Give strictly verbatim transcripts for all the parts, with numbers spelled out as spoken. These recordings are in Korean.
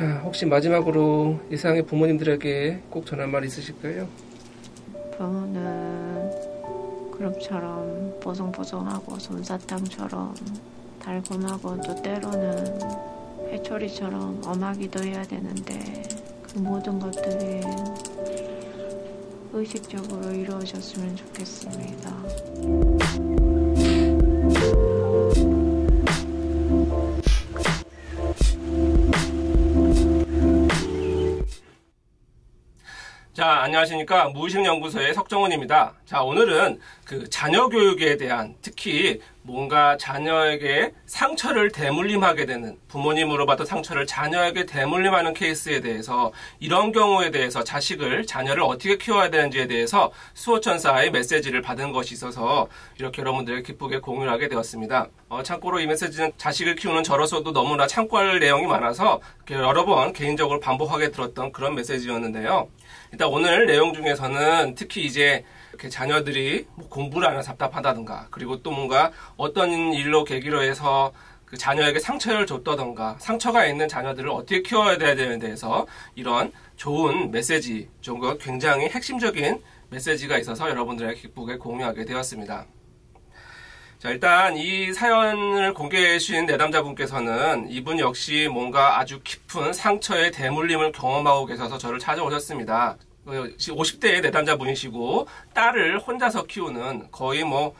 자, 혹시 마지막으로 이상의 부모님들에게 꼭 전할 말 있으실까요? 부모는 구름처럼 보송보송하고 솜사탕처럼 달콤하고 또 때로는 회초리처럼 엄하기도 해야 되는데 그 모든 것들이 의식적으로 이루어졌으면 좋겠습니다. 자, 안녕하십니까. 무의식연구소의 석정훈입니다. 자, 오늘은 그 자녀 교육에 대한, 특히 뭔가 자녀에게 상처를 대물림하게 되는, 부모님으로 받은 상처를 자녀에게 대물림하는 케이스에 대해서, 이런 경우에 대해서 자식을, 자녀를 어떻게 키워야 되는지에 대해서 수호천사의 메시지를 받은 것이 있어서 이렇게 여러분들에게 기쁘게 공유하게 되었습니다. 어, 참고로 이 메시지는 자식을 키우는 저로서도 너무나 참고할 내용이 많아서 여러 번 개인적으로 반복하게 들었던 그런 메시지였는데요. 일단 오늘 내용 중에서는 특히 이제 이렇게 자녀들이 뭐 공부를 안 해서 답답하다든가, 그리고 또 뭔가 어떤 일로 계기로 해서 그 자녀에게 상처를 줬다던가, 상처가 있는 자녀들을 어떻게 키워야 되는지에 대해서 이런 좋은 메시지, 좀 굉장히 핵심적인 메시지가 있어서 여러분들에게 기쁘게 공유하게 되었습니다. 자, 일단 이 사연을 공개해 주신 내담자분께서는 이분 역시 뭔가 아주 깊은 상처의 대물림을 경험하고 계셔서 저를 찾아오셨습니다. 오십 대의 내담자분이시고 딸을 혼자서 키우는, 거의 뭐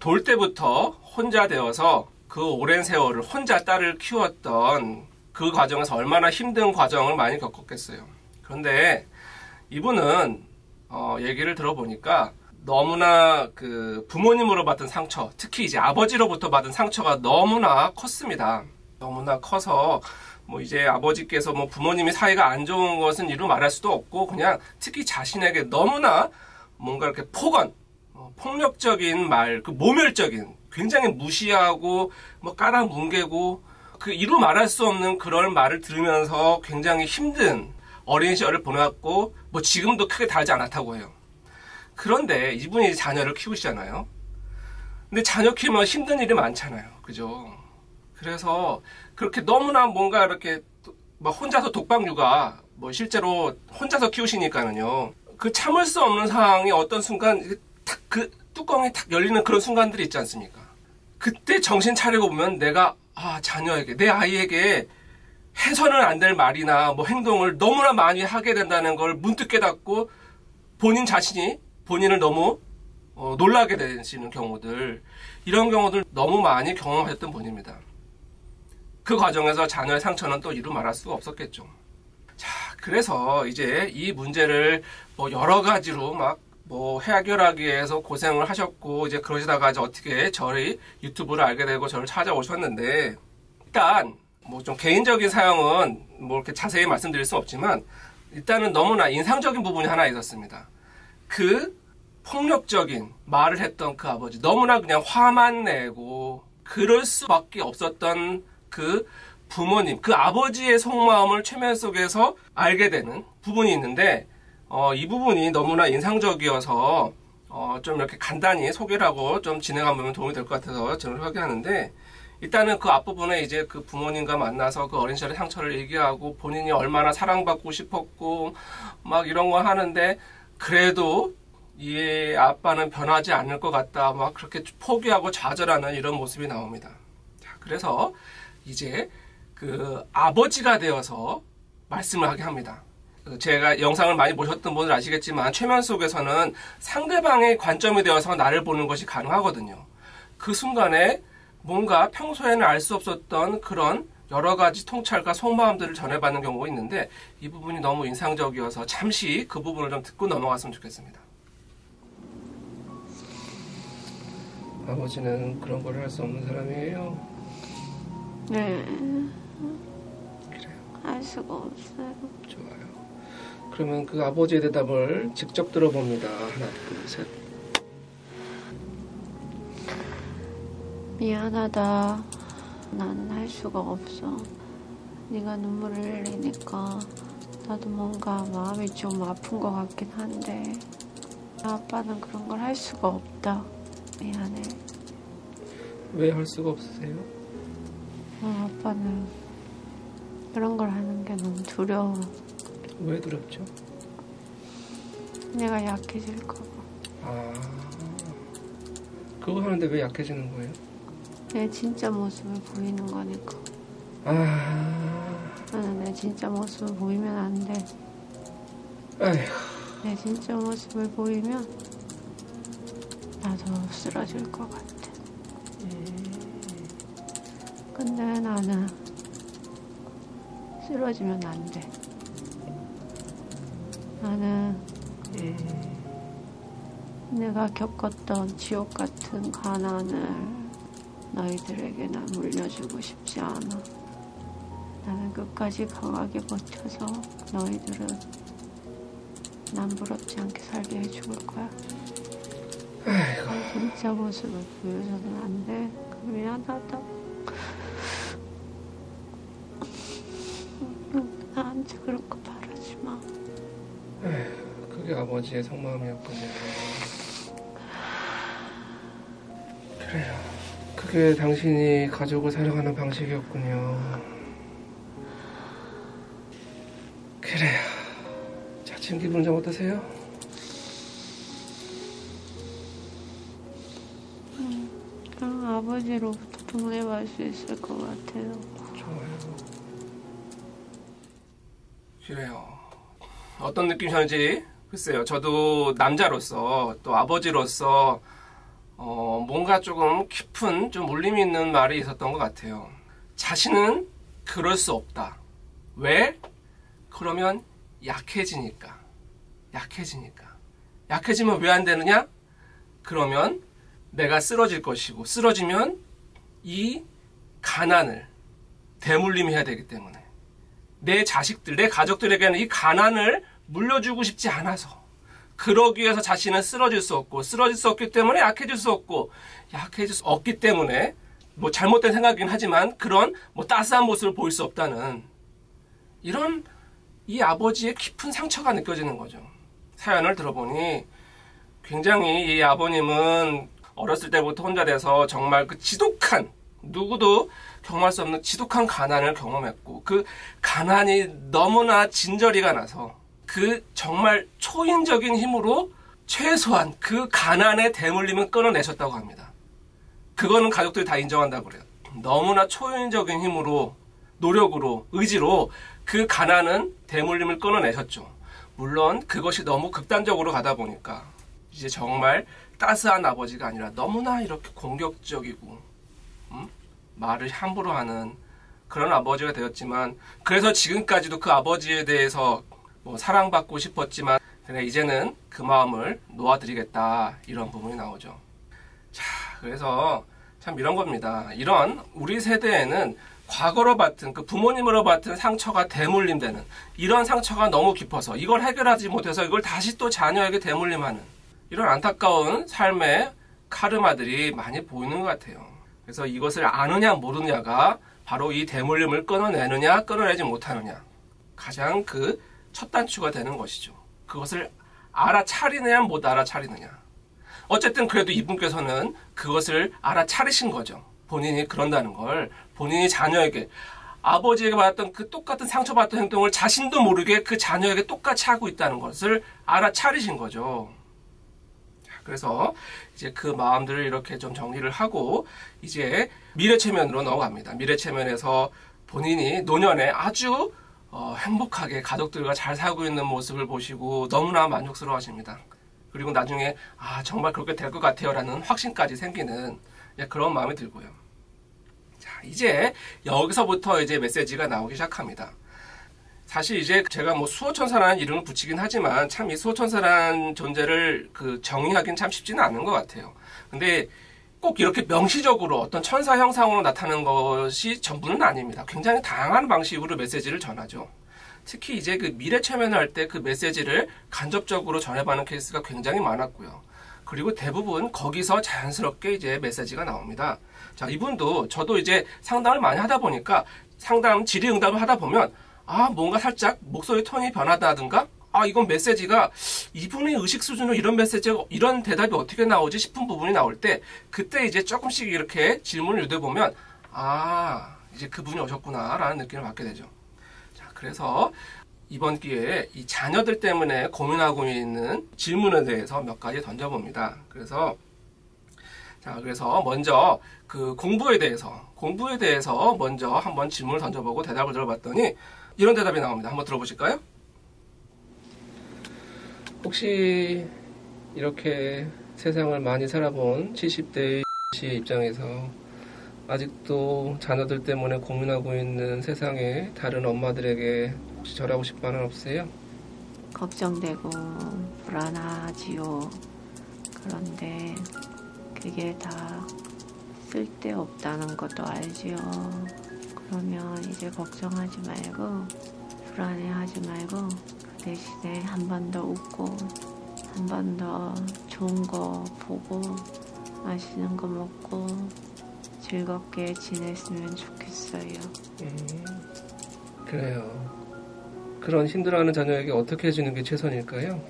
돌 때부터 혼자 되어서 그 오랜 세월을 혼자 딸을 키웠던 그 과정에서 얼마나 힘든 과정을 많이 겪었겠어요. 그런데 이분은 어, 얘기를 들어보니까 너무나 그 부모님으로 받은 상처, 특히 이제 아버지로부터 받은 상처가 너무나 컸습니다. 너무나 커서 뭐 이제 아버지께서 뭐 부모님이 사이가 안 좋은 것은 이루 말할 수도 없고, 그냥 특히 자신에게 너무나 뭔가 이렇게 폭언, 어, 폭력적인 말, 그 모멸적인, 굉장히 무시하고 뭐 깔아뭉개고 그 이루 말할 수 없는 그런 말을 들으면서 굉장히 힘든 어린 시절을 보냈고, 뭐 지금도 크게 다르지 않았다고 해요. 그런데 이분이 자녀를 키우시잖아요. 근데 자녀 키우면 힘든 일이 많잖아요. 그죠? 그래서 그렇게 너무나 뭔가 이렇게 막 혼자서 독박 육아, 뭐 실제로 혼자서 키우시니까는요. 그 참을 수 없는 상황이 어떤 순간 탁 그 뚜껑이 탁 열리는 그런 순간들이 있지 않습니까? 그때 정신 차리고 보면 내가 아, 자녀에게, 내 아이에게 해서는 안 될 말이나 뭐 행동을 너무나 많이 하게 된다는 걸 문득 깨닫고 본인 자신이 본인을 너무 어, 놀라게 되시는 경우들, 이런 경우들 너무 많이 경험하셨던 분입니다. 그 과정에서 자녀의 상처는 또 이루 말할 수가 없었겠죠. 자, 그래서 이제 이 문제를 뭐 여러 가지로 막 뭐 해결하기 위해서 고생을 하셨고, 이제 그러시다가 이제 어떻게 저희 유튜브를 알게 되고 저를 찾아오셨는데, 일단 뭐 좀 개인적인 사용은 뭐 이렇게 자세히 말씀드릴 수 없지만, 일단은 너무나 인상적인 부분이 하나 있었습니다. 그 폭력적인 말을 했던 그 아버지, 너무나 그냥 화만 내고 그럴 수밖에 없었던 그 부모님, 그 아버지의 속마음을 최면 속에서 알게 되는 부분이 있는데, 어, 이 부분이 너무나 인상적이어서 어, 좀 이렇게 간단히 소개를 하고 좀 진행하면 도움이 될 것 같아서 저는 소개하는데, 일단은 그 앞부분에 이제 그 부모님과 만나서 그 어린 시절의 상처를 얘기하고 본인이 얼마나 사랑받고 싶었고 막 이런 거 하는데, 그래도 이 아빠는 변하지 않을 것 같다, 막 그렇게 포기하고 좌절하는 이런 모습이 나옵니다. 자, 그래서 이제 그 아버지가 되어서 말씀을 하게 합니다. 제가 영상을 많이 보셨던 분들 아시겠지만, 최면 속에서는 상대방의 관점이 되어서 나를 보는 것이 가능하거든요. 그 순간에 뭔가 평소에는 알 수 없었던 그런 여러 가지 통찰과 속마음들을 전해받는 경우가 있는데, 이 부분이 너무 인상적이어서 잠시 그 부분을 좀 듣고 넘어갔으면 좋겠습니다. 아버지는 그런 걸 할 수 없는 사람이에요? 네. 그래요. 할 수가 없어요. 좋아요. 그러면 그 아버지의 대답을 직접 들어봅니다. 하나, 둘, 셋. 미안하다. 난 할 수가 없어. 네가 눈물을 흘리니까 나도 뭔가 마음이 좀 아픈 것 같긴 한데, 아빠는 그런 걸 할 수가 없다. 미안해. 왜 할 수가 없으세요? 어, 아빠는 그런 걸 하는 게 너무 두려워. 왜 두렵죠? 내가 약해질까봐. 아, 그거 하는데 왜 약해지는 거예요? 내 진짜 모습을 보이는 거니까. 아, 나는 내 진짜 모습을 보이면 안 돼. 에휴. 내 진짜 모습을 보이면 나도 쓰러질 것 같아. 음. 근데 나는 쓰러지면 안 돼. 나는 음. 내가 겪었던 지옥 같은 가난을 너희들에게 난 물려주고 싶지 않아. 나는 끝까지 강하게 버텨서 너희들은 난 부럽지 않게 살게 해줄 거야. 내 진짜 모습을 보여서는 안 돼. 미안하다. 나한테 그런 거 바라지 마. 에휴, 그게 아버지의 속마음이었군요. 그래요. 그게 당신이 가족을 사랑하는 방식이었군요. 그래요. 자, 지금 기분 좀 어떠세요? 음, 그럼 아버지로부터 독립할 수 있을 것 같아요. 좋아요. 그래요. 어떤 느낌이셨는지 글쎄요. 저도 남자로서 또 아버지로서 어, 뭔가 조금 깊은 좀 울림이 있는 말이 있었던 것 같아요. 자신은 그럴 수 없다. 왜? 그러면 약해지니까. 약해지니까. 약해지면 왜 안 되느냐? 그러면 내가 쓰러질 것이고 쓰러지면 이 가난을 대물림해야 되기 때문에 내 자식들, 내 가족들에게는 이 가난을 물려주고 싶지 않아서 그러기 위해서 자신은 쓰러질 수 없고 쓰러질 수 없기 때문에 약해질 수 없고 약해질 수 없기 때문에 뭐 잘못된 생각이긴 하지만 그런 뭐 따스한 모습을 보일 수 없다는 이런 이 아버지의 깊은 상처가 느껴지는 거죠. 사연을 들어보니 굉장히 이 아버님은 어렸을 때부터 혼자 돼서 정말 그 지독한 누구도 경험할 수 없는 지독한 가난을 경험했고 그 가난이 너무나 진저리가 나서 그 정말 초인적인 힘으로 최소한 그 가난의 대물림을 끊어내셨다고 합니다. 그거는 가족들이 다 인정한다고 그래요. 너무나 초인적인 힘으로 노력으로 의지로 그 가난은 대물림을 끊어내셨죠. 물론 그것이 너무 극단적으로 가다 보니까 이제 정말 따스한 아버지가 아니라 너무나 이렇게 공격적이고 음? 말을 함부로 하는 그런 아버지가 되었지만 그래서 지금까지도 그 아버지에 대해서 뭐 사랑받고 싶었지만 그냥 이제는 그 마음을 놓아드리겠다 이런 부분이 나오죠. 자, 그래서 참 이런 겁니다. 이런 우리 세대에는 과거로 받은 그 부모님으로 받은 상처가 대물림되는 이런 상처가 너무 깊어서 이걸 해결하지 못해서 이걸 다시 또 자녀에게 대물림하는 이런 안타까운 삶의 카르마들이 많이 보이는 것 같아요. 그래서 이것을 아느냐 모르느냐가 바로 이 대물림을 끊어내느냐 끊어내지 못하느냐 가장 그 첫 단추가 되는 것이죠. 그것을 알아차리느냐 못 알아차리느냐. 어쨌든 그래도 이분께서는 그것을 알아차리신 거죠. 본인이 그런다는 걸 본인이 자녀에게 아버지에게 받았던 그 똑같은 상처받았던 행동을 자신도 모르게 그 자녀에게 똑같이 하고 있다는 것을 알아차리신 거죠. 그래서 이제 그 마음들을 이렇게 좀 정리를 하고 이제 미래체면으로 넘어갑니다. 미래체면에서 본인이 노년에 아주 어, 행복하게 가족들과 잘 살고 있는 모습을 보시고 너무나 만족스러워 하십니다. 그리고 나중에 아 정말 그렇게 될 것 같아요 라는 확신까지 생기는 그런 마음이 들고요. 자, 이제 여기서부터 이제 메시지가 나오기 시작합니다. 사실 이제 제가 뭐 수호천사라는 이름을 붙이긴 하지만 참 이 수호천사라는 존재를 그 정의하기는 참 쉽지는 않은 것 같아요. 근데 꼭 이렇게 명시적으로 어떤 천사 형상으로 나타나는 것이 전부는 아닙니다. 굉장히 다양한 방식으로 메시지를 전하죠. 특히 이제 그 미래 체면을 할 때 그 메시지를 간접적으로 전해받는 케이스가 굉장히 많았고요. 그리고 대부분 거기서 자연스럽게 이제 메시지가 나옵니다. 자, 이분도 저도 이제 상담을 많이 하다 보니까 상담 질의응답을 하다 보면 아 뭔가 살짝 목소리 톤이 변하다든가 아 이건 메시지가 이분의 의식 수준으로 이런 메시지 이런 대답이 어떻게 나오지 싶은 부분이 나올 때 그때 이제 조금씩 이렇게 질문을 유도해 보면 아 이제 그분이 오셨구나 라는 느낌을 받게 되죠. 자, 그래서 이번 기회에 이 자녀들 때문에 고민하고 있는 질문에 대해서 몇 가지 던져봅니다. 그래서 자, 그래서 먼저 그 공부에 대해서 공부에 대해서 먼저 한번 질문을 던져보고 대답을 들어봤더니 이런 대답이 나옵니다. 한번 들어보실까요? 혹시 이렇게 세상을 많이 살아본 칠십 대의 씨의 입장에서 아직도 자녀들 때문에 고민하고 있는 세상에 다른 엄마들에게 혹시 절하고 싶은 말은 없으세요? 걱정되고 불안하지요. 그런데 그게 다 쓸데없다는 것도 알지요. 그러면 이제 걱정하지 말고 불안해하지 말고 그 대신에 한 번 더 웃고 한 번 더 좋은 거 보고 맛있는 거 먹고 즐겁게 지냈으면 좋겠어요. 음, 그래요. 그런 힘들어하는 자녀에게 어떻게 해주는 게 최선일까요?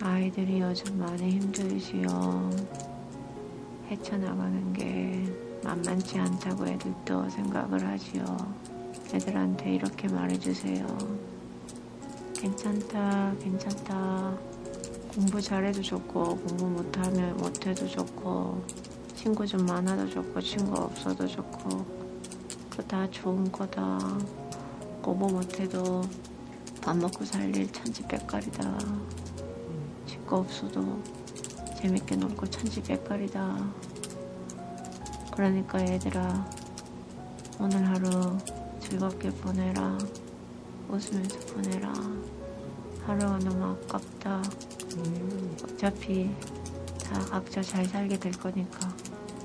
아이들이 요즘 많이 힘들지요. 헤쳐나가는 게 만만치 않다고 애들도 생각을 하지요. 애들한테 이렇게 말해주세요. 괜찮다, 괜찮다. 공부 잘해도 좋고, 공부 못하면 못해도 좋고, 친구 좀 많아도 좋고, 친구 없어도 좋고, 그거 다 좋은 거다. 공부 못해도 밥 먹고 살릴 천지백갈이다. 친구 없어도 재밌게 놀고 천지백갈이다. 그러니까 얘들아, 오늘 하루 즐겁게 보내라. 웃으면서 보내라. 하루가 너무 아깝다. 음. 어차피 다 각자 잘 살게 될 거니까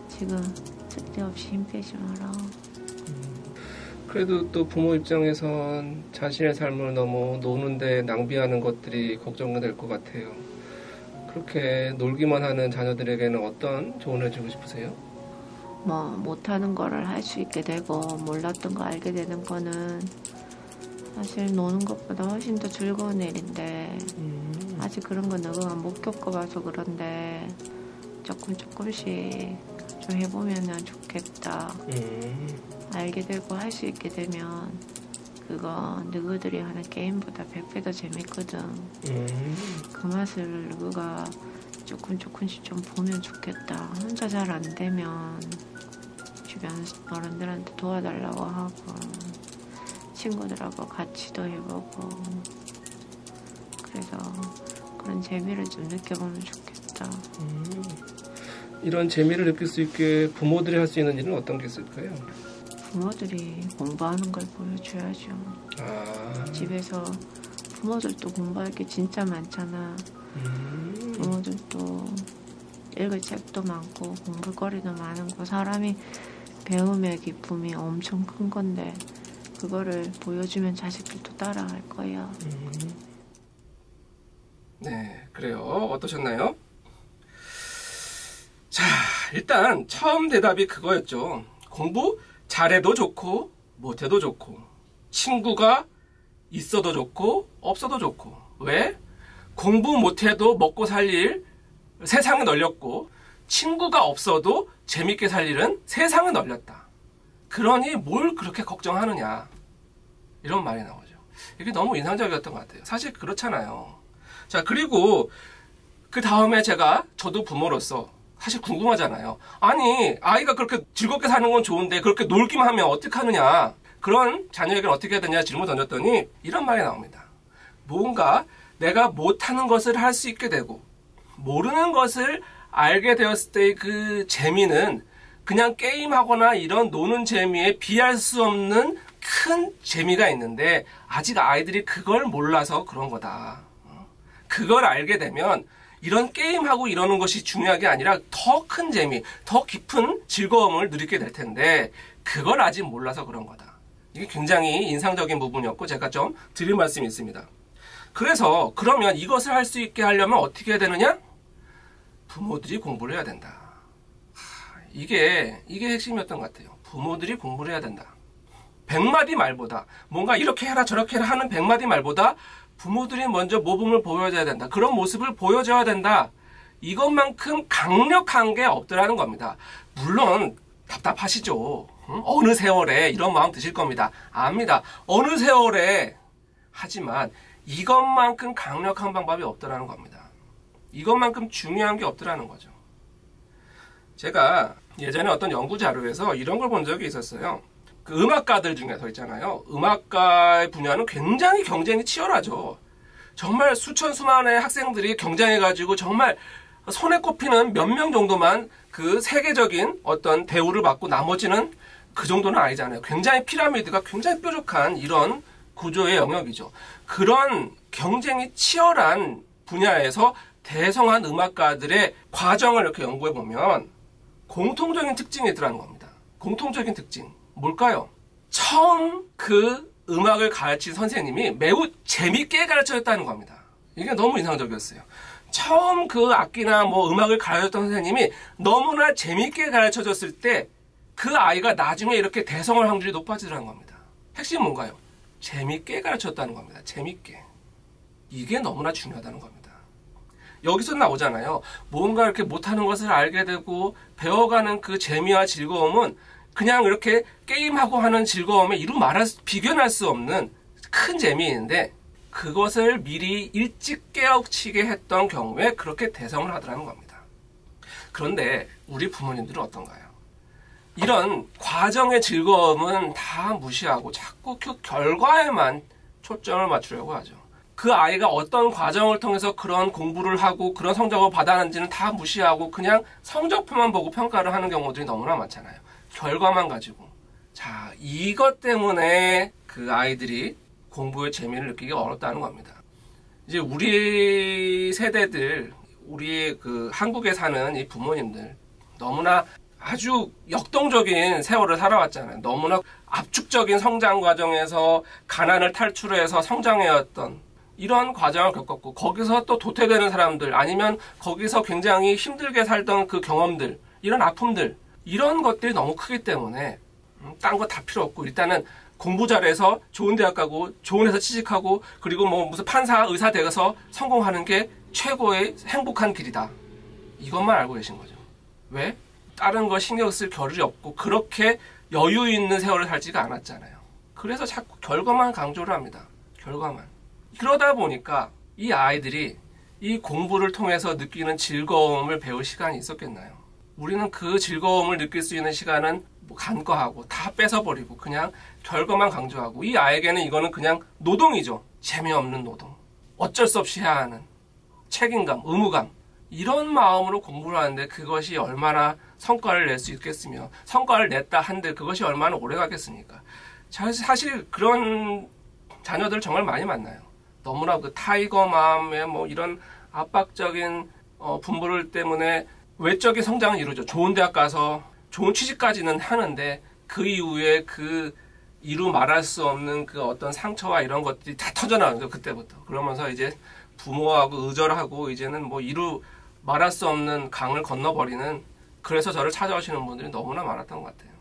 지금 쓸데없이 힘 빼지 마라. 음. 그래도 또 부모 입장에선 자신의 삶을 너무 노는데 낭비하는 것들이 걱정될 것 같아요. 그렇게 놀기만 하는 자녀들에게는 어떤 조언을 주고 싶으세요? 뭐 못하는 거를 할 수 있게 되고 몰랐던 거 알게 되는 거는 사실 노는 것보다 훨씬 더 즐거운 일인데 음. 아직 그런 건 누구나 못 겪어봐서 그런데 조금 조금씩 좀 해보면 좋겠다. 음. 알게 되고 할 수 있게 되면 그거 누구들이 하는 게임보다 백 배 더 재밌거든. 음. 그 맛을 누구가 조금 조금씩 좀 보면 좋겠다. 혼자 잘 안 되면 주변 어른들한테 도와달라고 하고 친구들하고 같이도 해보고 그래서 그런 재미를 좀 느껴보면 좋겠다. 음, 이런 재미를 느낄 수 있게 부모들이 할 수 있는 일은 어떤 게 있을까요? 부모들이 공부하는 걸 보여줘야죠. 아. 집에서 부모들도 공부할 게 진짜 많잖아. 음. 부모들도 읽을 책도 많고 공부거리도 많고 사람이 배움의 기쁨이 엄청 큰 건데 그거를 보여주면 자식들도 따라할 거예요. 음. 네, 그래요. 어떠셨나요? 자, 일단 처음 대답이 그거였죠. 공부 잘해도 좋고 못해도 좋고 친구가 있어도 좋고 없어도 좋고 왜? 공부 못해도 먹고 살 일 세상은 널렸고 친구가 없어도 재밌게 살 일은 세상은 널렸다. 그러니 뭘 그렇게 걱정하느냐 이런 말이 나오죠. 이게 너무 인상적이었던 것 같아요. 사실 그렇잖아요. 자, 그리고 그 다음에 제가 저도 부모로서 사실 궁금하잖아요. 아니 아이가 그렇게 즐겁게 사는 건 좋은데 그렇게 놀기만 하면 어떡하느냐, 그런 자녀에게 어떻게 해야 되냐 질문 던졌더니 이런 말이 나옵니다. 뭔가 내가 못하는 것을 할 수 있게 되고 모르는 것을 알게 되었을 때의 그 재미는 그냥 게임하거나 이런 노는 재미에 비할 수 없는 큰 재미가 있는데 아직 아이들이 그걸 몰라서 그런 거다. 그걸 알게 되면 이런 게임하고 이러는 것이 중요한 게 아니라 더 큰 재미, 더 깊은 즐거움을 누리게 될 텐데 그걸 아직 몰라서 그런 거다. 이게 굉장히 인상적인 부분이었고 제가 좀 드릴 말씀이 있습니다. 그래서 그러면 이것을 할 수 있게 하려면 어떻게 해야 되느냐? 부모들이 공부를 해야 된다. 이게 이게 핵심이었던 것 같아요. 부모들이 공부를 해야 된다. 백마디 말보다 뭔가 이렇게 해라 저렇게 해라 하는 백마디 말보다 부모들이 먼저 모범을 보여줘야 된다. 그런 모습을 보여줘야 된다. 이것만큼 강력한 게 없더라는 겁니다. 물론 답답하시죠. 응? 어느 세월에 이런 마음 드실 겁니다. 압니다. 어느 세월에. 하지만 이것만큼 강력한 방법이 없더라는 겁니다. 이것만큼 중요한 게 없더라는 거죠. 제가 예전에 어떤 연구 자료에서 이런 걸 본 적이 있었어요. 그 음악가들 중에서 있잖아요. 음악가의 분야는 굉장히 경쟁이 치열하죠. 정말 수천 수만의 학생들이 경쟁해가지고 정말 손에 꼽히는 몇 명 정도만 그 세계적인 어떤 대우를 받고 나머지는 그 정도는 아니잖아요. 굉장히 피라미드가 굉장히 뾰족한 이런 구조의 영역이죠. 그런 경쟁이 치열한 분야에서 대성한 음악가들의 과정을 이렇게 연구해 보면 공통적인 특징이 있더라는 겁니다. 공통적인 특징. 뭘까요? 처음 그 음악을 가르친 선생님이 매우 재밌게 가르쳐줬다는 겁니다. 이게 너무 인상적이었어요. 처음 그 악기나 뭐 음악을 가르쳤던 선생님이 너무나 재밌게 가르쳐줬을 때 그 아이가 나중에 이렇게 대성할 확률이 높아지더라는 겁니다. 핵심은 뭔가요? 재밌게 가르쳤다는 겁니다. 재밌게. 이게 너무나 중요하다는 겁니다. 여기서 나오잖아요. 뭔가 이렇게 못하는 것을 알게 되고 배워가는 그 재미와 즐거움은 그냥 이렇게 게임하고 하는 즐거움에 이루 말할 수, 비견할 수 없는 큰 재미인데 그것을 미리 일찍 깨우치게 했던 경우에 그렇게 대성을 하더라는 겁니다. 그런데 우리 부모님들은 어떤가요? 이런 과정의 즐거움은 다 무시하고 자꾸 그 결과에만 초점을 맞추려고 하죠. 그 아이가 어떤 과정을 통해서 그런 공부를 하고 그런 성적을 받았는지는 다 무시하고 그냥 성적표만 보고 평가를 하는 경우들이 너무나 많잖아요. 결과만 가지고. 자, 이것 때문에 그 아이들이 공부의 재미를 느끼기가 어렵다는 겁니다. 이제 우리 세대들, 우리 그 한국에 사는 이 부모님들 너무나 아주 역동적인 세월을 살아왔잖아요. 너무나 압축적인 성장 과정에서 가난을 탈출해서 성장해왔던 이런 과정을 겪었고 거기서 또 도태되는 사람들 아니면 거기서 굉장히 힘들게 살던 그 경험들 이런 아픔들 이런 것들이 너무 크기 때문에 딴 거 다 필요 없고 일단은 공부 잘해서 좋은 대학 가고 좋은 회사 취직하고 그리고 뭐 무슨 판사 의사 되어서 성공하는 게 최고의 행복한 길이다. 이것만 알고 계신 거죠. 왜? 다른 거 신경 쓸 겨를이 없고 그렇게 여유 있는 세월을 살지가 않았잖아요. 그래서 자꾸 결과만 강조를 합니다. 결과만. 그러다 보니까 이 아이들이 이 공부를 통해서 느끼는 즐거움을 배울 시간이 있었겠나요? 우리는 그 즐거움을 느낄 수 있는 시간은 뭐 간과하고 다 뺏어버리고 그냥 결과만 강조하고 이 아이에게는 이거는 그냥 노동이죠. 재미없는 노동. 어쩔 수 없이 해야 하는 책임감, 의무감. 이런 마음으로 공부를 하는데 그것이 얼마나 성과를 낼 수 있겠으며 성과를 냈다 한들 그것이 얼마나 오래 가겠습니까? 사실 그런 자녀들 정말 많이 만나요. 너무나 그 타이거맘의 뭐 이런 압박적인 어, 분부를 때문에 외적인 성장은 이루죠. 좋은 대학 가서 좋은 취직까지는 하는데 그 이후에 그 이루 말할 수 없는 그 어떤 상처와 이런 것들이 다 터져나오죠. 그때부터. 그러면서 이제 부모하고 의절하고 이제는 뭐 이루 말할 수 없는 강을 건너버리는 그래서 저를 찾아오시는 분들이 너무나 많았던 것 같아요.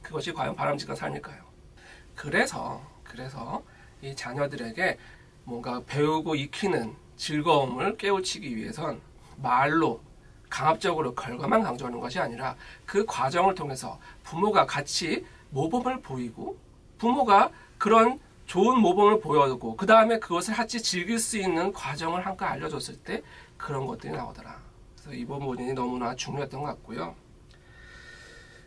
그것이 과연 바람직한 삶일까요? 그래서 그래서 이 자녀들에게 뭔가 배우고 익히는 즐거움을 깨우치기 위해선 말로 강압적으로 결과만 강조하는 것이 아니라 그 과정을 통해서 부모가 같이 모범을 보이고 부모가 그런 좋은 모범을 보여주고 그 다음에 그것을 같이 즐길 수 있는 과정을 함께 알려줬을 때 그런 것들이 나오더라. 그래서 이번 모진이 너무나 중요했던 것 같고요.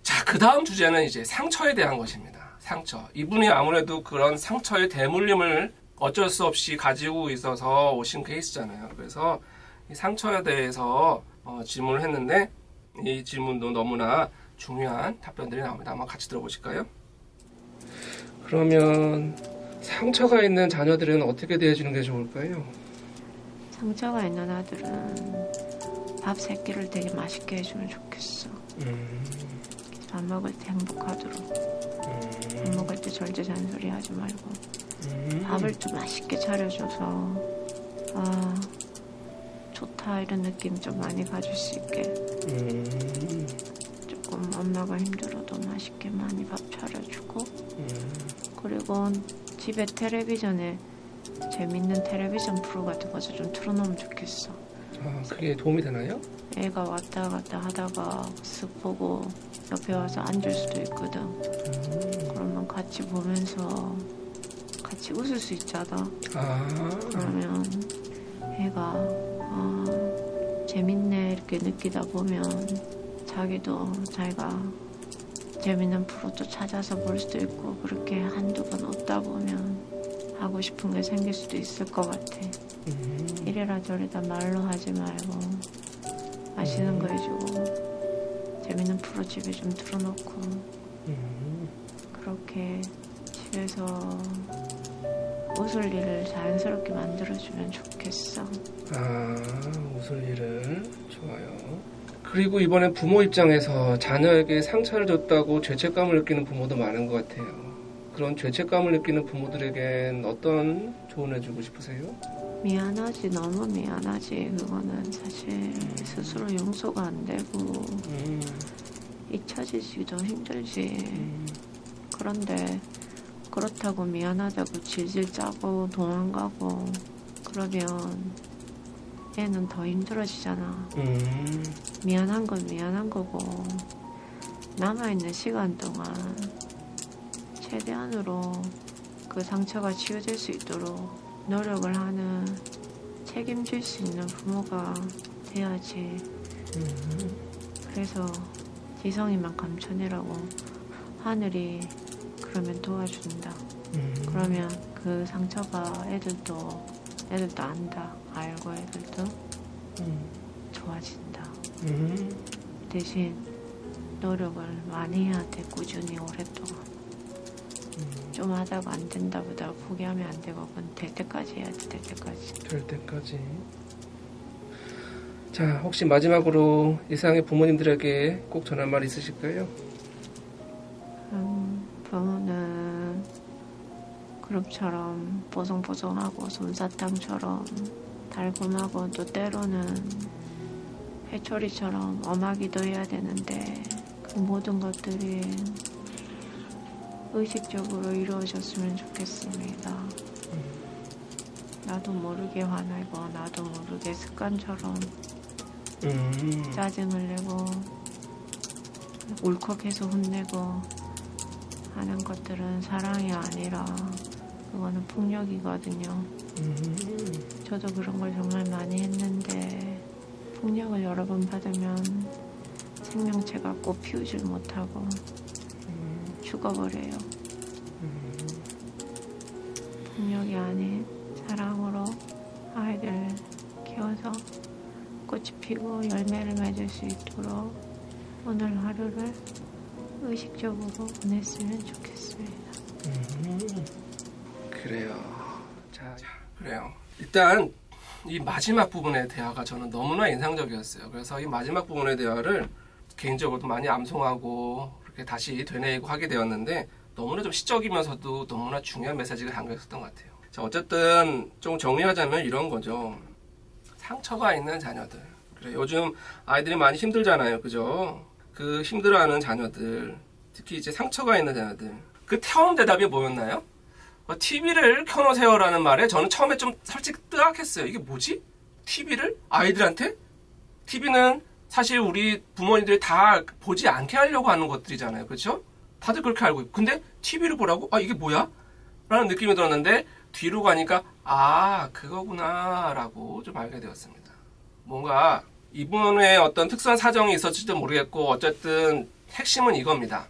자, 그 다음 주제는 이제 상처에 대한 것입니다. 상처. 이분이 아무래도 그런 상처의 대물림을 어쩔 수 없이 가지고 있어서 오신 케이스잖아요. 그래서 이 상처에 대해서 어, 질문을 했는데 이 질문도 너무나 중요한 답변들이 나옵니다. 한번 같이 들어보실까요? 그러면 상처가 있는 자녀들은 어떻게 대해주는 게 좋을까요? 상처가 있는 아들은 밥 세 끼를 되게 맛있게 해주면 좋겠어. 음. 밥 먹을 때 행복하도록. 음. 밥 먹을 때 절대 잔소리 하지 말고. 음. 밥을 좀 맛있게 차려줘서 아 좋다 이런 느낌 좀 많이 가질 수 있게. 음. 조금 엄마가 힘들어도 맛있게 많이 밥 차려주고. 음. 그리고 집에 텔레비전에 재밌는 텔레비전 프로 같은 것을 좀 틀어놓으면 좋겠어. 아, 그게 도움이 되나요? 애가 왔다 갔다 하다가 쓱 보고 옆에 와서 앉을 수도 있거든. 음. 그러면 같이 보면서 같이 웃을 수 있잖아. 아. 그러면 애가 아, 재밌네 이렇게 느끼다 보면 자기도 자기가 재밌는 프로도 찾아서 볼 수도 있고 그렇게 한두 번 웃다 보면 하고 싶은 게 생길 수도 있을 것 같아. 음. 이래라 저래라 말로 하지 말고 맛있는 거 해주고 재밌는 프로 집에 좀 틀어놓고 음. 그렇게 집에서 웃을 일을 자연스럽게 만들어주면 좋겠어. 아, 웃을 일을. 좋아요. 그리고 이번에 부모 입장에서 자녀에게 상처를 줬다고 죄책감을 느끼는 부모도 많은 것 같아요. 그런 죄책감을 느끼는 부모들에겐 어떤 조언을 주고 싶으세요? 미안하지, 너무 미안하지. 그거는 사실 스스로 용서가 안 되고 음. 잊혀지기도 힘들지. 음. 그런데 그렇다고 미안하다고 질질 짜고 도망가고 그러면 애는 더 힘들어지잖아. 음. 미안한 건 미안한 거고 남아있는 시간 동안 최대한으로 그 상처가 치유될 수 있도록 노력을 하는, 책임질 수 있는 부모가 돼야지. 음. 그래서 지성이만 감춰내라고 하늘이 그러면 도와준다. 음. 그러면 그 상처가 애들도 애들도 안다. 알고 애들도 음. 좋아진다. 음. 대신 노력을 많이 해야 돼. 꾸준히 오랫동안. 좀 하다가 안 된다 보다 포기하면 안 되고 그건 될 때까지 해야지. 될 때까지. 될 때까지. 자, 혹시 마지막으로 이상의 부모님들에게 꼭 전할 말 있으실까요? 음, 부모는 그룹처럼 보송보송하고 솜사탕처럼 달콤하고 또 때로는 회초리처럼 엄하기도 해야 되는데 그 모든 것들이 의식적으로 이루어졌으면 좋겠습니다. 나도 모르게 화내고 나도 모르게 습관처럼 음. 짜증을 내고 울컥해서 혼내고 하는 것들은 사랑이 아니라 그거는 폭력이거든요. 음. 저도 그런 걸 정말 많이 했는데 폭력을 여러 번 받으면 생명체가 꽃 피우질 못하고 죽어버려요. 음. 폭력이 아닌 사랑으로 아이들 키워서 꽃이 피고 열매를 맺을 수 있도록 오늘 하루를 의식적으로 보냈으면 좋겠습니다. 음. 그래요. 자, 그래요. 일단 이 마지막 부분의 대화가 저는 너무나 인상적이었어요. 그래서 이 마지막 부분의 대화를 개인적으로도 많이 암송하고 다시 되뇌이고 하게 되었는데 너무나 좀 시적이면서도 너무나 중요한 메시지가 담겨 있었던 것 같아요. 자, 어쨌든 좀 정리하자면 이런 거죠. 상처가 있는 자녀들. 그래, 요즘 아이들이 많이 힘들잖아요, 그죠? 그 힘들어하는 자녀들, 특히 이제 상처가 있는 자녀들. 그 태움 대답이 뭐였나요? 티비를 켜놓으세요라는 말에 저는 처음에 좀 솔직히 뜨악했어요. 이게 뭐지? 티비를 아이들한테? 티비는 사실 우리 부모님들이 다 보지 않게 하려고 하는 것들이잖아요. 그렇죠? 다들 그렇게 알고 있고. 근데 티비를 보라고? 아, 이게 뭐야? 라는 느낌이 들었는데 뒤로 가니까 아, 그거구나 라고 좀 알게 되었습니다. 뭔가 이분의 어떤 특수한 사정이 있었을지도 모르겠고 어쨌든 핵심은 이겁니다.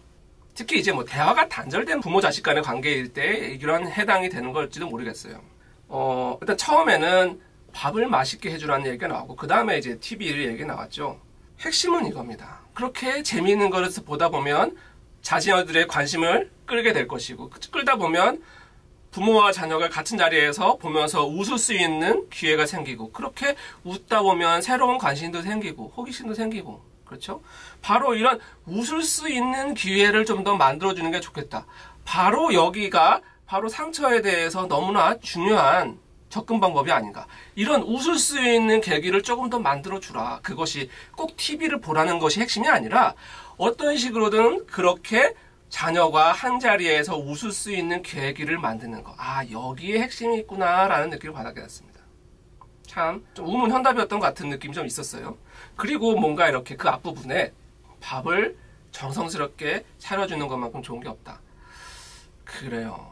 특히 이제 뭐 대화가 단절된 부모 자식 간의 관계일 때 이런 해당이 되는 걸지도 모르겠어요. 어, 일단 처음에는 밥을 맛있게 해주라는 얘기가 나오고 그 다음에 이제 티비를 얘기 나왔죠. 핵심은 이겁니다. 그렇게 재미있는 것을 보다 보면 자녀들의 관심을 끌게 될 것이고 끌다 보면 부모와 자녀가 같은 자리에서 보면서 웃을 수 있는 기회가 생기고 그렇게 웃다 보면 새로운 관심도 생기고 호기심도 생기고 그렇죠? 바로 이런 웃을 수 있는 기회를 좀 더 만들어주는 게 좋겠다. 바로 여기가 바로 상처에 대해서 너무나 중요한 접근 방법이 아닌가. 이런 웃을 수 있는 계기를 조금 더 만들어주라. 그것이 꼭 티비를 보라는 것이 핵심이 아니라 어떤 식으로든 그렇게 자녀가 한자리에서 웃을 수 있는 계기를 만드는 것. 아, 여기에 핵심이 있구나 라는 느낌을 받게 됐습니다. 참 좀 우문현답이었던 것 같은 느낌이 좀 있었어요. 그리고 뭔가 이렇게 그 앞부분에 밥을 정성스럽게 차려주는 것만큼 좋은 게 없다. 그래요.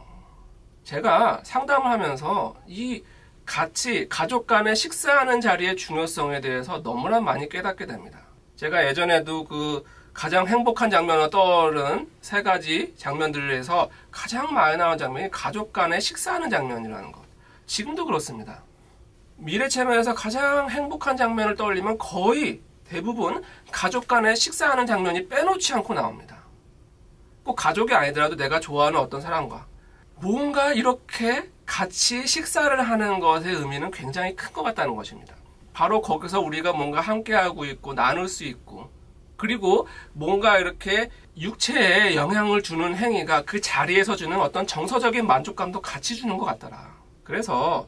제가 상담을 하면서 이 같이 가족 간에 식사하는 자리의 중요성에 대해서 너무나 많이 깨닫게 됩니다. 제가 예전에도 그 가장 행복한 장면으로 떠오른 세 가지 장면들에서 가장 많이 나온 장면이 가족 간에 식사하는 장면이라는 것. 지금도 그렇습니다. 미래체험에서 가장 행복한 장면을 떠올리면 거의 대부분 가족 간에 식사하는 장면이 빼놓지 않고 나옵니다. 꼭 가족이 아니더라도 내가 좋아하는 어떤 사람과 뭔가 이렇게 같이 식사를 하는 것의 의미는 굉장히 큰 것 같다는 것입니다. 바로 거기서 우리가 뭔가 함께하고 있고 나눌 수 있고 그리고 뭔가 이렇게 육체에 영향을 주는 행위가 그 자리에서 주는 어떤 정서적인 만족감도 같이 주는 것 같더라. 그래서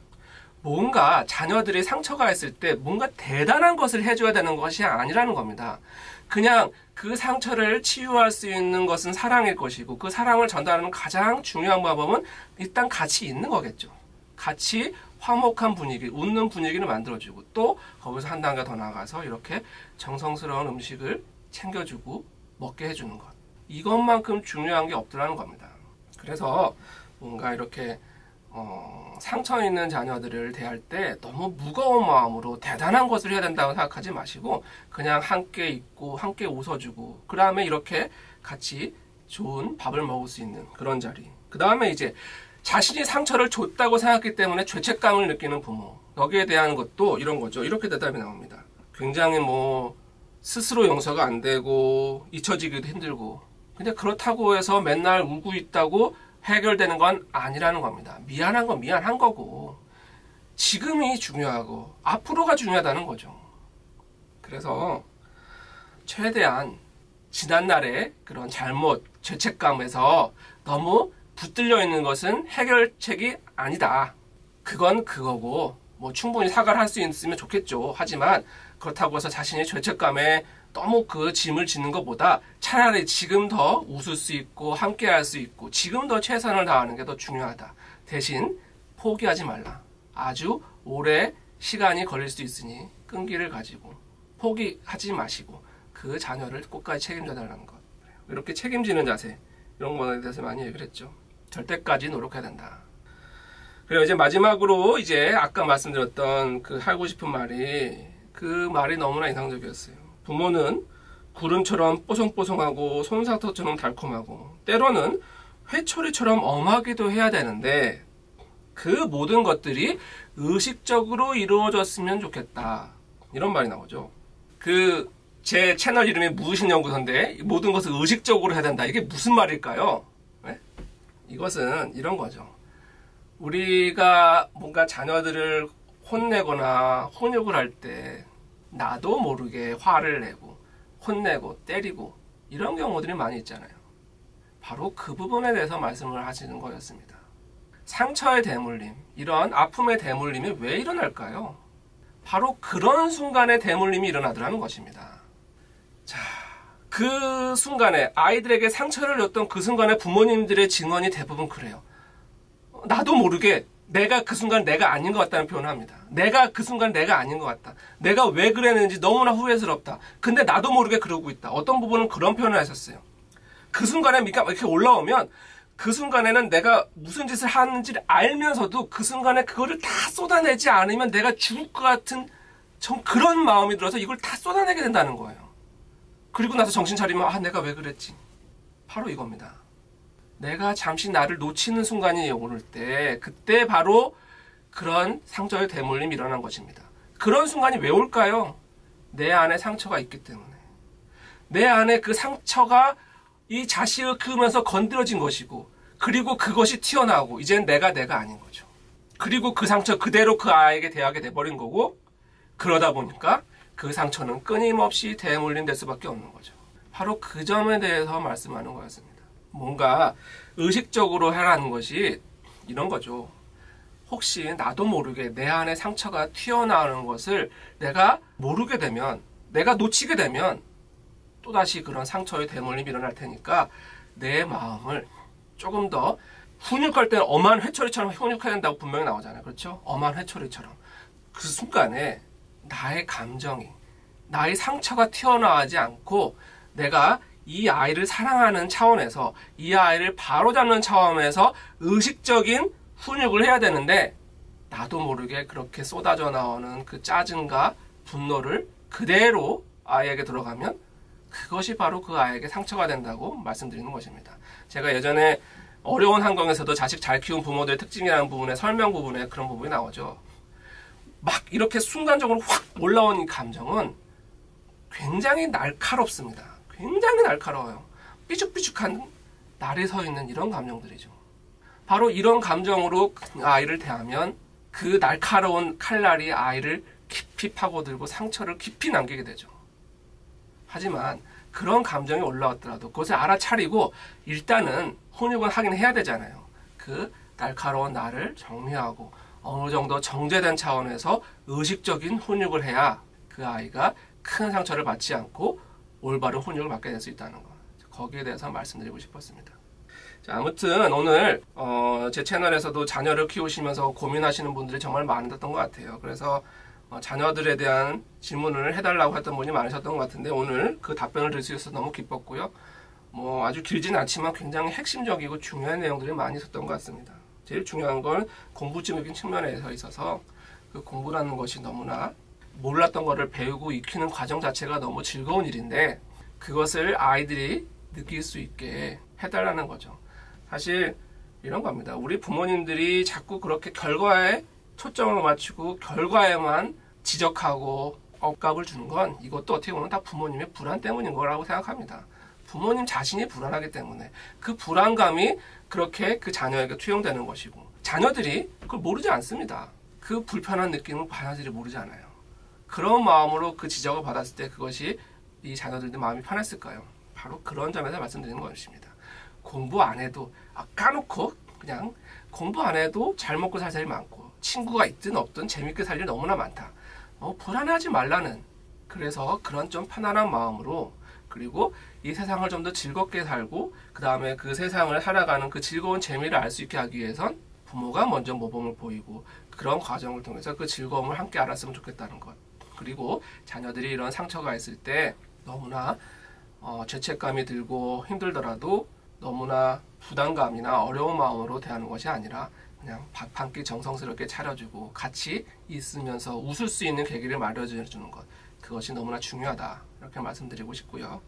뭔가 자녀들이 상처가 있을 때 뭔가 대단한 것을 해줘야 되는 것이 아니라는 겁니다. 그냥 그 상처를 치유할 수 있는 것은 사랑일 것이고 그 사랑을 전달하는 가장 중요한 방법은 일단 같이 있는 거겠죠. 같이 화목한 분위기, 웃는 분위기를 만들어주고 또 거기서 한 단계 더 나아가서 이렇게 정성스러운 음식을 챙겨주고 먹게 해주는 것. 이것만큼 중요한 게 없더라는 겁니다. 그래서 뭔가 이렇게 어, 상처 있는 자녀들을 대할 때 너무 무거운 마음으로 대단한 것을 해야 된다고 생각하지 마시고 그냥 함께 있고 함께 웃어주고 그 다음에 이렇게 같이 좋은 밥을 먹을 수 있는 그런 자리. 그 다음에 이제 자신이 상처를 줬다고 생각했기 때문에 죄책감을 느끼는 부모. 여기에 대한 것도 이런 거죠. 이렇게 대답이 나옵니다. 굉장히 뭐 스스로 용서가 안 되고 잊혀지기도 힘들고 근데 그렇다고 해서 맨날 울고 있다고 해결되는 건 아니라는 겁니다. 미안한 건 미안한 거고 지금이 중요하고 앞으로가 중요하다는 거죠. 그래서 최대한 지난날의 그런 잘못, 죄책감에서 너무 붙들려 있는 것은 해결책이 아니다. 그건 그거고 뭐 충분히 사과를 할 수 있으면 좋겠죠. 하지만 그렇다고 해서 자신의 죄책감에 너무 그 짐을 짓는 것보다 차라리 지금 더 웃을 수 있고 함께 할 수 있고 지금 더 최선을 다하는 게 더 중요하다. 대신 포기하지 말라. 아주 오래 시간이 걸릴 수 있으니 끈기를 가지고 포기하지 마시고 그 자녀를 끝까지 책임져 달라는 것. 이렇게 책임지는 자세 이런 거에 대해서 많이 얘기를 했죠. 될 때까지 노력해야 된다. 그리고 이제 마지막으로 이제 아까 말씀드렸던 그 하고 싶은 말이 그 말이 너무나 인상적이었어요. 부모는 구름처럼 뽀송뽀송하고 솜사탕처럼 달콤하고 때로는 회초리처럼 엄하기도 해야 되는데 그 모든 것들이 의식적으로 이루어졌으면 좋겠다. 이런 말이 나오죠. 그 제 채널 이름이 무의식연구소인데 모든 것을 의식적으로 해야 된다. 이게 무슨 말일까요? 네? 이것은 이런 거죠. 우리가 뭔가 자녀들을 혼내거나 훈육을 할 때 나도 모르게 화를 내고 혼내고 때리고 이런 경우들이 많이 있잖아요. 바로 그 부분에 대해서 말씀을 하시는 거였습니다. 상처의 대물림, 이런 아픔의 대물림이 왜 일어날까요? 바로 그런 순간에 대물림이 일어나더라는 것입니다. 자, 그 순간에 아이들에게 상처를 줬던 그 순간에 부모님들의 증언이 대부분 그래요. 나도 모르게 내가 그 순간 내가 아닌 것 같다는 표현을 합니다. 내가 그 순간 내가 아닌 것 같다. 내가 왜 그랬는지 너무나 후회스럽다. 근데 나도 모르게 그러고 있다. 어떤 부분은 그런 표현을 하셨어요. 그 순간에 이렇게 올라오면 그 순간에는 내가 무슨 짓을 하는지를 알면서도 그 순간에 그거를 다 쏟아내지 않으면 내가 죽을 것 같은 전 그런 마음이 들어서 이걸 다 쏟아내게 된다는 거예요. 그리고 나서 정신 차리면 아 내가 왜 그랬지. 바로 이겁니다. 내가 잠시 나를 놓치는 순간이 오를 때 그때 바로 그런 상처의 대물림이 일어난 것입니다. 그런 순간이 왜 올까요? 내 안에 상처가 있기 때문에. 내 안에 그 상처가 이 자식을 키우면서 건드려진 것이고 그리고 그것이 튀어나오고 이젠 내가 내가 아닌 거죠. 그리고 그 상처 그대로 그 아이에게 대하게 돼버린 거고 그러다 보니까 그 상처는 끊임없이 대물림될 수밖에 없는 거죠. 바로 그 점에 대해서 말씀하는 거였습니다. 뭔가 의식적으로 하라는 것이 이런 거죠. 혹시 나도 모르게 내 안에 상처가 튀어나오는 것을 내가 모르게 되면, 내가 놓치게 되면 또다시 그런 상처의 대물림이 일어날 테니까 내 마음을 조금 더 훈육할 때는 엄한 회초리처럼 훈육해야 된다고 분명히 나오잖아요. 그렇죠? 엄한 회초리처럼. 그 순간에 나의 감정이, 나의 상처가 튀어나오지 않고 내가 이 아이를 사랑하는 차원에서, 이 아이를 바로잡는 차원에서 의식적인 훈육을 해야 되는데 나도 모르게 그렇게 쏟아져 나오는 그 짜증과 분노를 그대로 아이에게 들어가면 그것이 바로 그 아이에게 상처가 된다고 말씀드리는 것입니다. 제가 예전에 어려운 환경에서도 자식 잘 키운 부모들의 특징이라는 부분에, 설명 부분에 그런 부분이 나오죠. 막 이렇게 순간적으로 확 올라온 이 감정은 굉장히 날카롭습니다. 굉장히 날카로워요. 삐죽삐죽한 날이 서 있는 이런 감정들이죠. 바로 이런 감정으로 아이를 대하면 그 날카로운 칼날이 아이를 깊이 파고들고 상처를 깊이 남기게 되죠. 하지만 그런 감정이 올라왔더라도 그것을 알아차리고 일단은 훈육은 하긴 해야 되잖아요. 그 날카로운 나를 정리하고 어느 정도 정제된 차원에서 의식적인 훈육을 해야 그 아이가 큰 상처를 받지 않고 올바른 훈육을 받게 될 수 있다는 것, 거기에 대해서 말씀드리고 싶었습니다. 자, 아무튼 오늘 어, 제 채널에서도 자녀를 키우시면서 고민하시는 분들이 정말 많았던 것 같아요. 그래서 어, 자녀들에 대한 질문을 해달라고 했던 분이 많으셨던 것 같은데 오늘 그 답변을 드릴 수 있어서 너무 기뻤고요. 뭐 아주 길진 않지만 굉장히 핵심적이고 중요한 내용들이 많이 있었던 것 같습니다. 제일 중요한 건 공부적인 측면에서 있어서 그 공부라는 것이 너무나 몰랐던 것을 배우고 익히는 과정 자체가 너무 즐거운 일인데 그것을 아이들이 느낄 수 있게 해달라는 거죠. 사실 이런 겁니다. 우리 부모님들이 자꾸 그렇게 결과에 초점을 맞추고 결과에만 지적하고 억압을 주는 건 이것도 어떻게 보면 다 부모님의 불안 때문인 거라고 생각합니다. 부모님 자신이 불안하기 때문에 그 불안감이 그렇게 그 자녀에게 투영되는 것이고, 자녀들이 그걸 모르지 않습니다. 그 불편한 느낌을 자녀들이 모르지 않아요. 그런 마음으로 그 지적을 받았을 때 그것이 이 자녀들도 마음이 편했을까요? 바로 그런 점에서 말씀드리는 것입니다. 공부 안 해도 아, 까놓고 그냥 공부 안 해도 잘 먹고 살 사람이 많고 친구가 있든 없든 재밌게 살 일이 너무나 많다. 어, 불안해하지 말라는, 그래서 그런 좀 편안한 마음으로, 그리고 이 세상을 좀 더 즐겁게 살고 그 다음에 그 세상을 살아가는 그 즐거운 재미를 알 수 있게 하기 위해선 부모가 먼저 모범을 보이고 그런 과정을 통해서 그 즐거움을 함께 알았으면 좋겠다는 것. 그리고 자녀들이 이런 상처가 있을 때 너무나 어, 죄책감이 들고 힘들더라도 너무나 부담감이나 어려운 마음으로 대하는 것이 아니라 그냥 밥 한 끼 정성스럽게 차려주고 같이 있으면서 웃을 수 있는 계기를 마련해주는 것, 그것이 너무나 중요하다, 이렇게 말씀드리고 싶고요.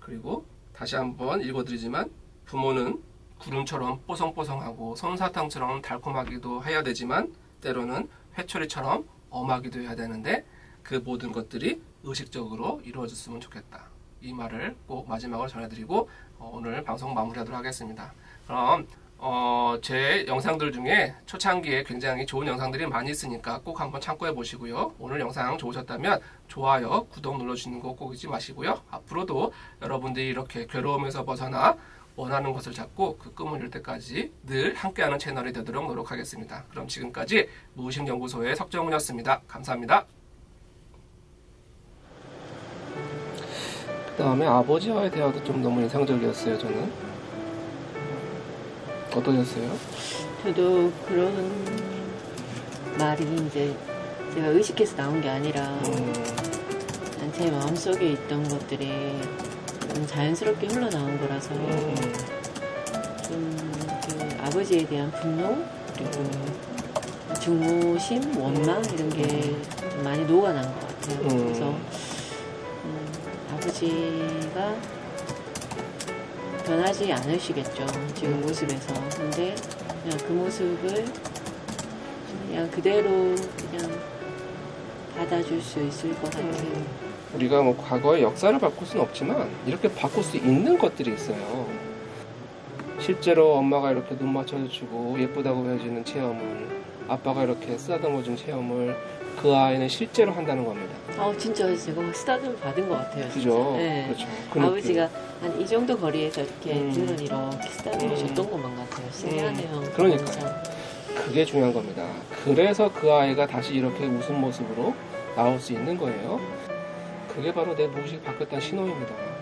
그리고 다시 한번 읽어드리지만 부모는 구름처럼 뽀송뽀송하고 솜사탕처럼 달콤하기도 해야 되지만 때로는 회초리처럼 엄하기도 해야 되는데 그 모든 것들이 의식적으로 이루어졌으면 좋겠다, 이 말을 꼭 마지막으로 전해드리고 어, 오늘 방송 마무리하도록 하겠습니다. 그럼 어, 제 영상들 중에 초창기에 굉장히 좋은 영상들이 많이 있으니까 꼭 한번 참고해 보시고요. 오늘 영상 좋으셨다면 좋아요, 구독 눌러주시는 거 꼭 잊지 마시고요. 앞으로도 여러분들이 이렇게 괴로움에서 벗어나 원하는 것을 찾고 그 꿈을 이룰 때까지 늘 함께하는 채널이 되도록 노력하겠습니다. 그럼 지금까지 무의식연구소의 석정훈이었습니다. 감사합니다. 그 다음에 아버지와의 대화도 좀 너무 인상적이었어요. 저는 어떠셨어요? 저도 그런 말이 이제 제가 의식해서 나온 게 아니라 음. 제 마음속에 있던 것들이 자연스럽게 흘러나온 거라서 음. 좀 그 아버지에 대한 분노, 그리고 증오심, 원망 이런 게 좀 많이 녹아난 것 같아요. 음. 그래서 아버지가 변하지 않으시겠죠, 지금 모습에서. 근데 그냥 그 모습을 그냥 그대로 그냥 받아줄 수 있을 것 같아요. 우리가 뭐 과거의 역사를 바꿀 수는 없지만 이렇게 바꿀 수 있는 것들이 있어요. 실제로 엄마가 이렇게 눈 맞춰주고 예쁘다고 해주는 체험을, 아빠가 이렇게 쓰다듬어준 체험을 그 아이는 실제로 한다는 겁니다. 아, 진짜 제가 쓰다듬 받은 것 같아요. 그죠? 네. 그렇죠. 그 아버지가 한 이 정도 거리에서 이렇게 등을 음. 이렇게 쓰다듬어줬던 음. 것만 같아요. 신기하네요. 음. 그러니까요. 그게 중요한 겁니다. 그래서 그 아이가 다시 이렇게 웃은 모습으로 나올 수 있는 거예요. 그게 바로 내 무의식이 바뀌었다는 신호입니다.